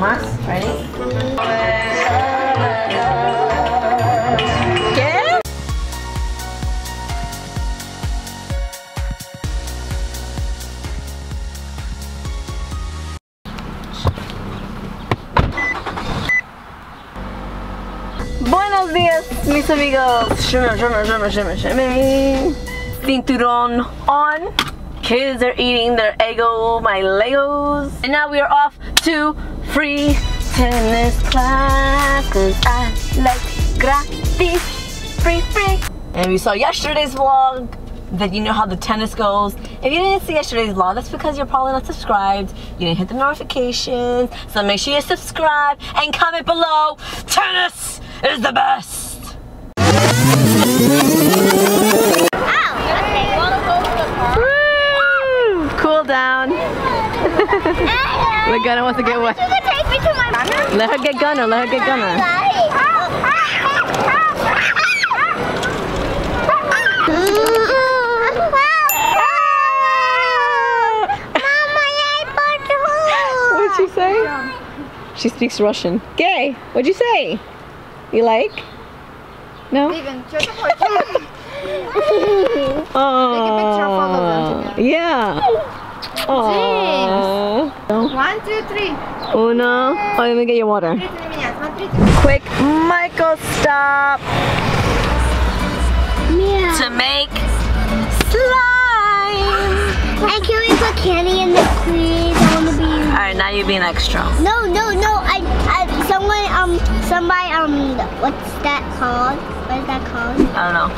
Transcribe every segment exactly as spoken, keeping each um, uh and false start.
mask. Ready? Yeah? Buenos días, mis amigos. Shimmer, shimmer, shimmer, shimmer, shimmer. Cinturón on. Kids are eating their Eggo, my Legos. And now we are off to free tennis class, cause I like gratis, free, free. And we saw yesterday's vlog that you know how the tennis goes. If you didn't see yesterday's vlog, that's because you're probably not subscribed. You didn't hit the notifications. So make sure you subscribe and comment below. Tennis is the best. Down. But Gunna wants to get what? Let her get Gunna, let her get Gunna. What'd she say? She speaks Russian. Gay, what'd you say? You like? No? Oh, yeah. Aww. One, two, three. Uno. Oh, let me get your water. Quick Michael stop. Yeah. To make slime. And can we put candy in the quiz? I want to be. Alright, now you're being extra. No, no, no. I, I, someone, um, somebody, um, what's that called? What is that called? I don't know.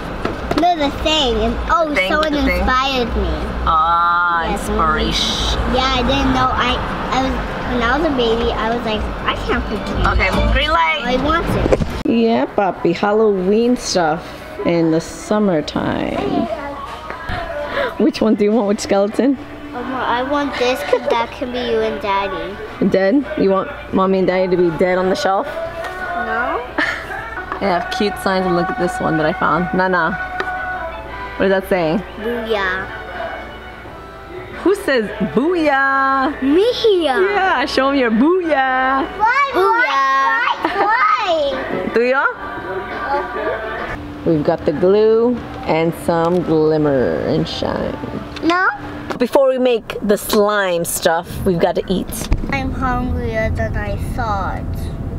No, the thing. Oh, the thing, someone inspired thing. me. Ah, yes. Inspiration. Yeah, I didn't know. I, I was when I was a baby. I was like, I can't pick it. Okay, green light. I want it. Yeah, Papi. Halloween stuff in the summertime. Which one do you want? Which skeleton? I want this because that can be you and Daddy. Dead? You want Mommy and Daddy to be dead on the shelf? No. I have cute signs. And look at this one that I found. Nana. What does that say? Booyah. Who says booyah? Me. Yeah, show them your booyah. Why? Booyah. Why? Do you? We've got the glue and some glimmer and shine. No? Before we make the slime stuff, we've got to eat. I'm hungrier than I thought.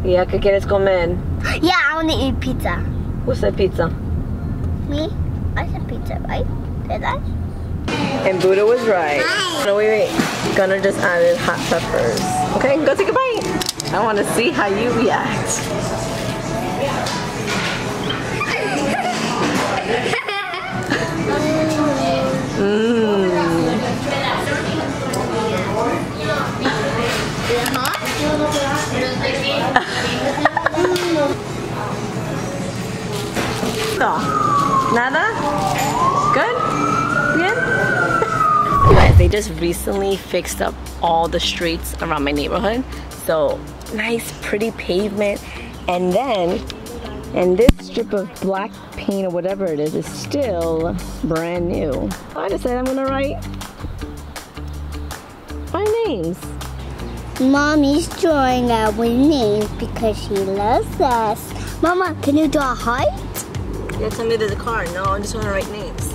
Yeah, ¿qué quieres comer? Yeah, I want to eat pizza. Who said pizza? Me? I said pizza, right? Did I? And Buddha was right. Hi. No, wait, wait. Gunna just added hot peppers. Okay, go take a bite. I want to see how you react. Mmm. Oh. Nada? Good? Yeah? You guys, they just recently fixed up all the streets around my neighborhood. So, nice, pretty pavement. And then, and this strip of black paint or whatever it is, is still brand new. I decided I'm gonna write my names. Mommy's drawing out with names because she loves us. Mama, can you draw a heart? You tell me there's a car. No, I'm just going to write names.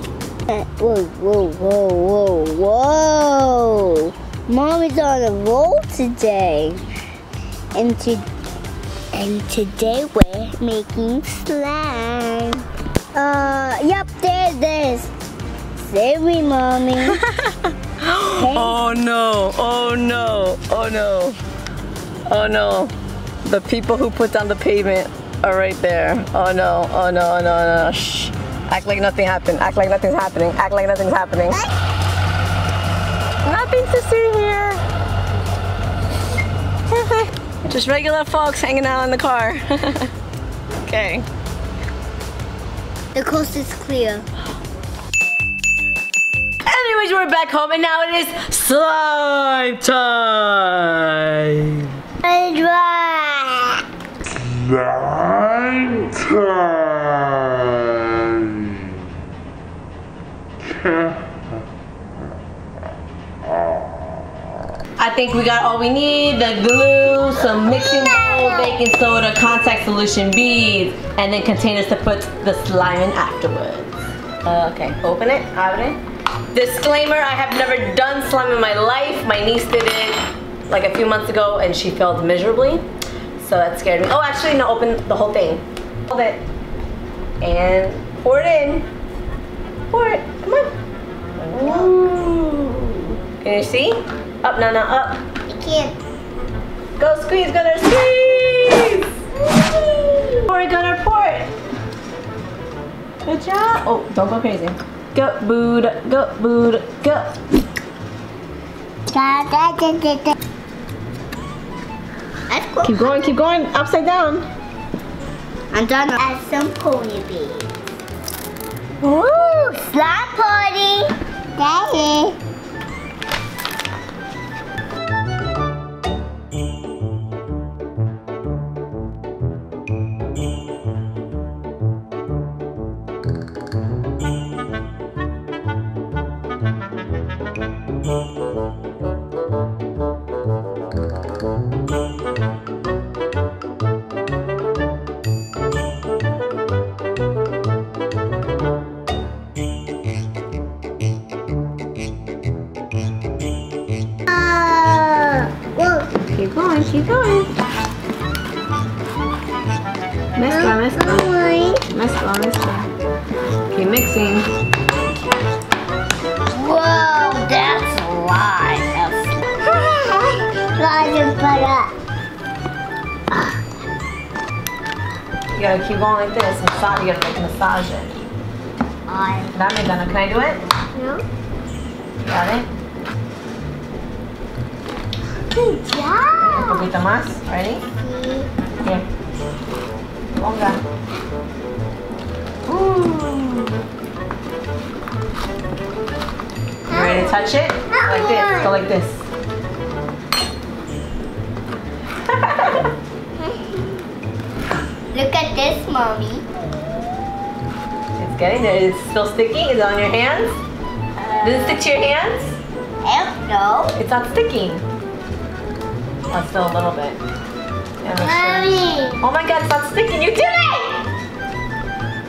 Whoa, whoa, whoa, whoa, whoa. Mom is on a roll today. And, to, and today we're making slime. Uh, yep, there it is. Save me, Mommy. Hey. Oh no, oh no, oh no. Oh no. The people who put down the pavement. Oh, right there. Oh no, oh no, no, no. Shh. Act like nothing happened. Act like nothing's happening. Act like nothing's happening. Nothing to see here. Just regular folks hanging out in the car. Okay. The coast is clear. Anyways, we're back home and now it is slime time. I dry. Slime time. I think we got all we need. The glue, some mixing bowl, baking soda, contact solution, beads, and then containers to put the slime in afterwards. Uh, okay, open it, abre. Disclaimer, I have never done slime in my life. My niece did it like a few months ago and she failed miserably. So that scared me. Oh, actually, no, open the whole thing. Hold it. And pour it in. Pour it, come on. Ooh. Can you see? Up, Nana, up. I can't. Go squeeze, Gunner, squeeze! Whee! Pour it, Gunner, pour it. Good job. Oh, don't go crazy. Go, bood, go, bood, go. Keep going, keep going, upside down. I'm done. Add some pony beads. Ooh, slime party. Daddy. Keep going, keep going. Mezcla, mezcla. Mezcla, mezcla. Keep mixing. Whoa, that's a lot. You gotta keep going like this. Massage, you gotta like massage it. That me done. Can I do it? No. You got it? Good job. Un poquito más. Ready? Sí. Bien. Ponga. Ooh. You ready to touch it? Like this. Go like this. Look at this, mommy. It's getting there. Is it still sticky? Is it on your hands? Uh, Does it stick to your hands? I don't know. It's not sticking. Oh, still a little bit. Mommy! Oh my god, stop sticking! You did it!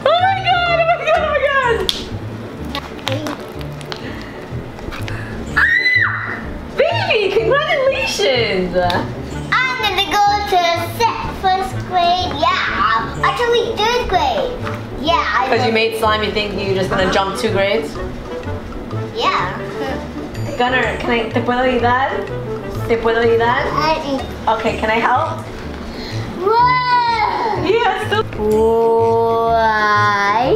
Oh my god! Oh my god! Oh my god! Ah! Baby, congratulations! I'm gonna go to first grade. Yeah, actually third grade. Yeah. Because you made slime, you think you're just gonna jump two grades? Yeah. Gunner, can I? ¿Te puedo ayudar? ¿Te puedo ayudar? Okay, can I help? Whoa! Yes! Why?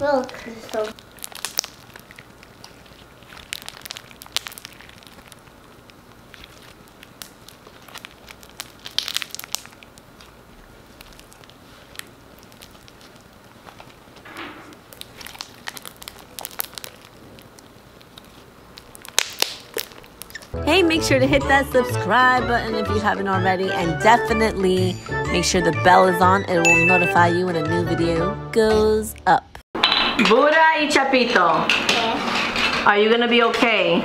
Well, Crystal. Hey, make sure to hit that subscribe button if you haven't already, and definitely make sure the bell is on. It will notify you when a new video goes up. Buda y Chapito, yeah. Are you gonna be okay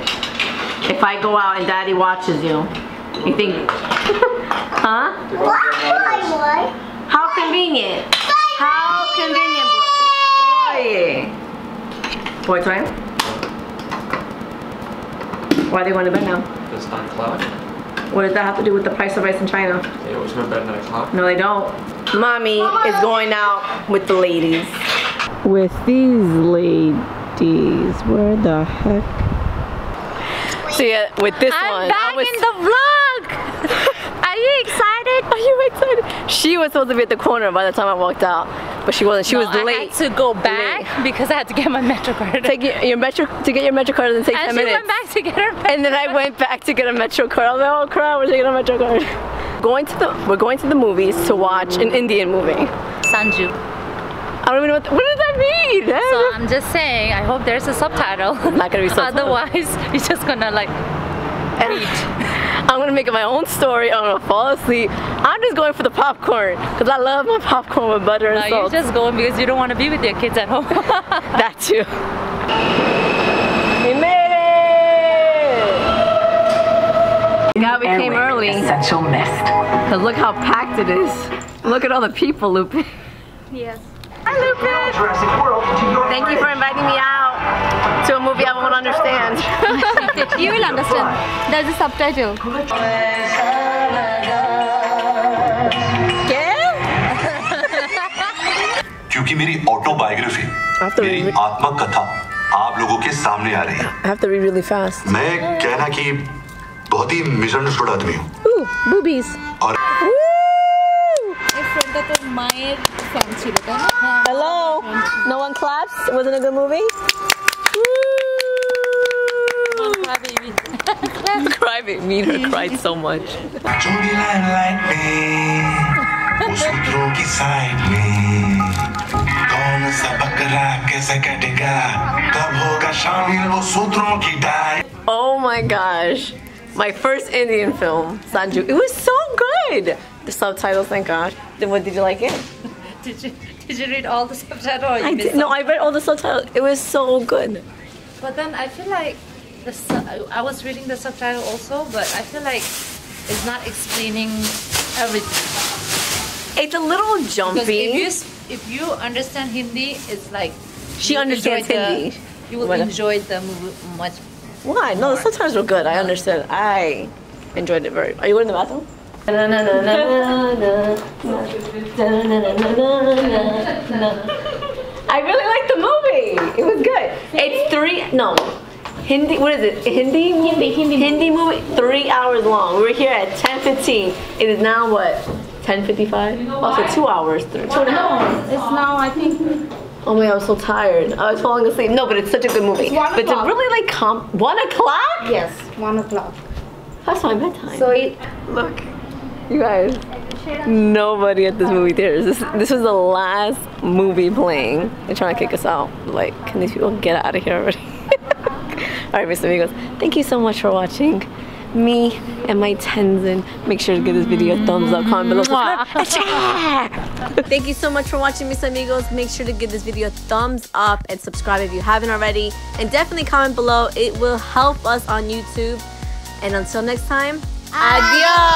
if I go out and Daddy watches you? You think, huh? What? How convenient. How convenient, boy. Boy toy? Why do they want to bet now? It's not cloud. What does that have to do with the price of rice in China? They always want to bet at a cloud. No, they don't. Mommy is going out with the ladies. With these ladies. Where the heck? So yeah, with this I'm one. I'm back I was... in the vlog! Are you excited? Are you excited? She was supposed to be at the corner by the time I walked out. But she wasn't. She no, was I late. I had to go back late. because I had to get my MetroCard. Take your, your Metro to get your MetroCard doesn't take and ten minutes. And she went back to get her. MetroCard. And then I went back to get a MetroCard. I was like, oh crap, we're taking a MetroCard. Going to the we're going to the movies to watch an Indian movie. Sanju. I don't even know what, what does that mean? see that. So I'm just saying, I hope there's a subtitle. Not gonna be subtitle. Otherwise, you're just gonna like eat. I'm gonna make it my own story. I'm gonna fall asleep. I'm just going for the popcorn because I love my popcorn with butter and no, salt. You're just going because you don't want to be with your kids at home. That too. We made it. God, we came early. Essential mist. Cause look how packed it is. Look at all the people, Lupin. Yes. Hi, Lupin. Thank you for inviting me out. To a movie I won't understand. You will understand. There's a subtitle. Because my autobiography, my atmakatha, is coming to you. I have to read really fast. I have to say that I'm a very misunderstood man. Ooh, boobies. And hello. No one claps. Wasn't a good movie. Cry baby, her cried so much. Oh my gosh, my first Indian film, Sanju. It was so good. The subtitles, thank God. Then what did you like it? Did you did you read all the subtitles? I did, no, I read all the subtitles. It was so good. But then I feel like. The I was reading the subtitle also, but I feel like it's not explaining everything. It's a little jumpy. Because if you if you understand Hindi, it's like she understands Hindi. The, you will what? Enjoy the movie much. Why? No, the subtitles were good. I understood. I enjoyed it very. Are you going to the bathroom? I really liked the movie. It was good. It's three. No. Hindi, what is it? Hindi? Hindi, Hindi. Hindi movie, three hours long. We were here at ten fifteen. It is now what? ten fifty-five? You know also two hours. Three, two and a half hours. It's now, I think. Oh my god, I'm so tired. I was falling asleep. No, but it's such a good movie. It's one but to really like comp. One o'clock? Yes, one o'clock. That's my bedtime. So it. Look, you guys. Nobody at this movie theater. This this was the last movie playing. They're trying to kick us out. Like, can these people get out of here already? Alright, Mister Amigos, thank you so much for watching me and my Tenzin. Make sure to give this video a thumbs up, comment below, subscribe. Thank you so much for watching, Mister Amigos. Make sure to give this video a thumbs up and subscribe if you haven't already. And definitely comment below. It will help us on YouTube. And until next time, adios!